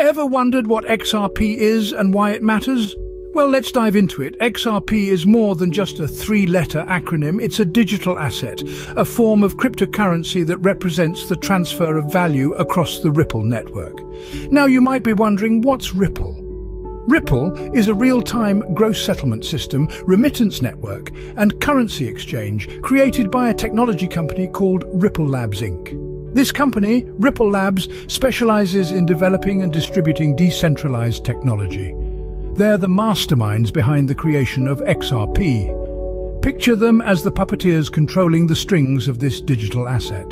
Ever wondered what XRP is and why it matters? Well, let's dive into it. XRP is more than just a three-letter acronym. It's a digital asset, a form of cryptocurrency that represents the transfer of value across the Ripple network. Now, you might be wondering, what's Ripple? Ripple is a real-time gross settlement system, remittance network, and currency exchange created by a technology company called Ripple Labs Inc. This company, Ripple Labs, specializes in developing and distributing decentralized technology. They're the masterminds behind the creation of XRP. Picture them as the puppeteers controlling the strings of this digital asset.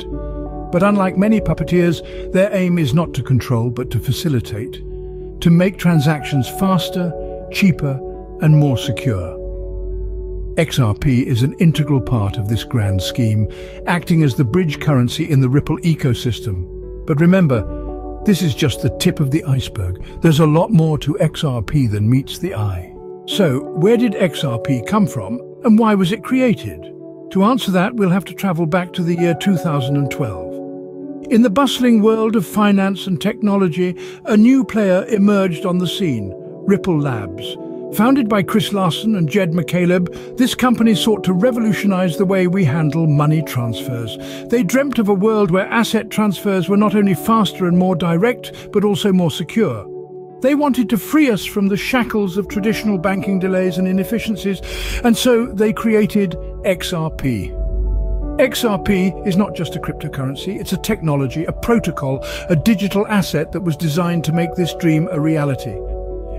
But unlike many puppeteers, their aim is not to control but to facilitate, to make transactions faster, cheaper, and more secure. XRP is an integral part of this grand scheme, acting as the bridge currency in the Ripple ecosystem. But remember, this is just the tip of the iceberg. There's a lot more to XRP than meets the eye. So, where did XRP come from, and why was it created? To answer that, we'll have to travel back to the year 2012. In the bustling world of finance and technology, a new player emerged on the scene, Ripple Labs. Founded by Chris Larsen and Jed McCaleb, this company sought to revolutionize the way we handle money transfers. They dreamt of a world where asset transfers were not only faster and more direct, but also more secure. They wanted to free us from the shackles of traditional banking delays and inefficiencies, and so they created XRP. XRP is not just a cryptocurrency, it's a technology, a protocol, a digital asset that was designed to make this dream a reality.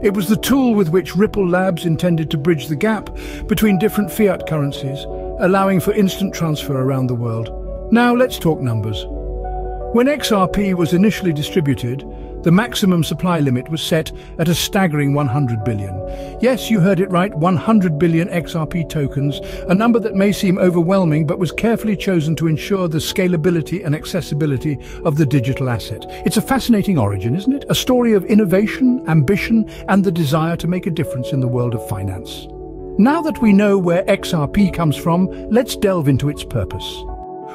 It was the tool with which Ripple Labs intended to bridge the gap between different fiat currencies, allowing for instant transfer around the world. Now let's talk numbers. When XRP was initially distributed, the maximum supply limit was set at a staggering 100 billion. Yes, you heard it right, 100 billion XRP tokens, a number that may seem overwhelming but was carefully chosen to ensure the scalability and accessibility of the digital asset. It's a fascinating origin, isn't it? A story of innovation, ambition, and the desire to make a difference in the world of finance. Now that we know where XRP comes from, let's delve into its purpose.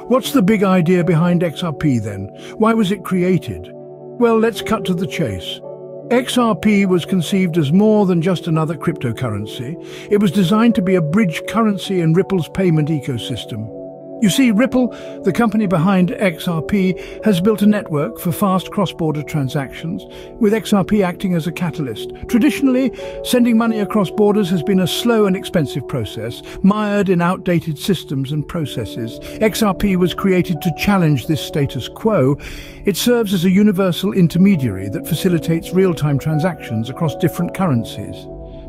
What's the big idea behind XRP then? Why was it created? Well, let's cut to the chase. XRP was conceived as more than just another cryptocurrency. It was designed to be a bridge currency in Ripple's payment ecosystem. You see, Ripple, the company behind XRP, has built a network for fast cross-border transactions, with XRP acting as a catalyst. Traditionally, sending money across borders has been a slow and expensive process, mired in outdated systems and processes. XRP was created to challenge this status quo. It serves as a universal intermediary that facilitates real-time transactions across different currencies.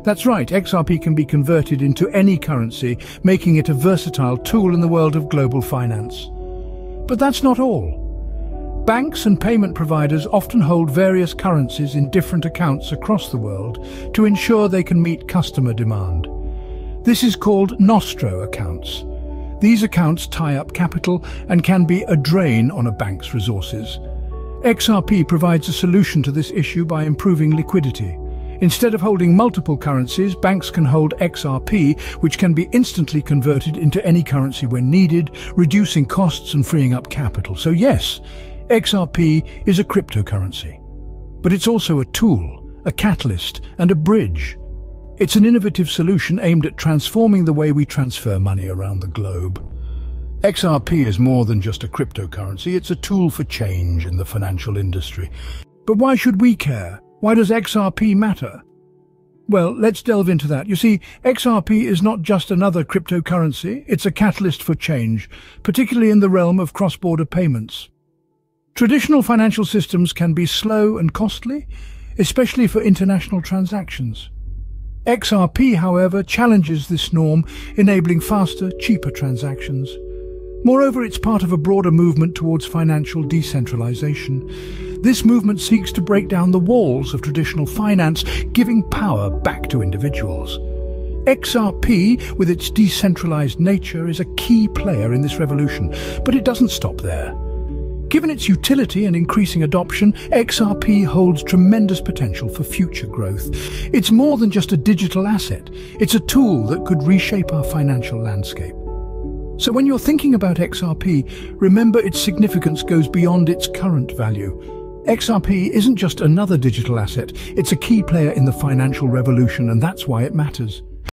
That's right, XRP can be converted into any currency, making it a versatile tool in the world of global finance. But that's not all. Banks and payment providers often hold various currencies in different accounts across the world to ensure they can meet customer demand. This is called nostro accounts. These accounts tie up capital and can be a drain on a bank's resources. XRP provides a solution to this issue by improving liquidity. Instead of holding multiple currencies, banks can hold XRP, which can be instantly converted into any currency when needed, reducing costs and freeing up capital. So yes, XRP is a cryptocurrency, but it's also a tool, a catalyst, and a bridge. It's an innovative solution aimed at transforming the way we transfer money around the globe. XRP is more than just a cryptocurrency, it's a tool for change in the financial industry. But why should we care? Why does XRP matter? Well, let's delve into that. You see, XRP is not just another cryptocurrency, it's a catalyst for change, particularly in the realm of cross-border payments. Traditional financial systems can be slow and costly, especially for international transactions. XRP, however, challenges this norm, enabling faster, cheaper transactions. Moreover, it's part of a broader movement towards financial decentralization. This movement seeks to break down the walls of traditional finance, giving power back to individuals. XRP, with its decentralized nature, is a key player in this revolution, but it doesn't stop there. Given its utility and increasing adoption, XRP holds tremendous potential for future growth. It's more than just a digital asset. It's a tool that could reshape our financial landscape. So when you're thinking about XRP, remember its significance goes beyond its current value. XRP isn't just another digital asset, it's a key player in the financial revolution, and that's why it matters.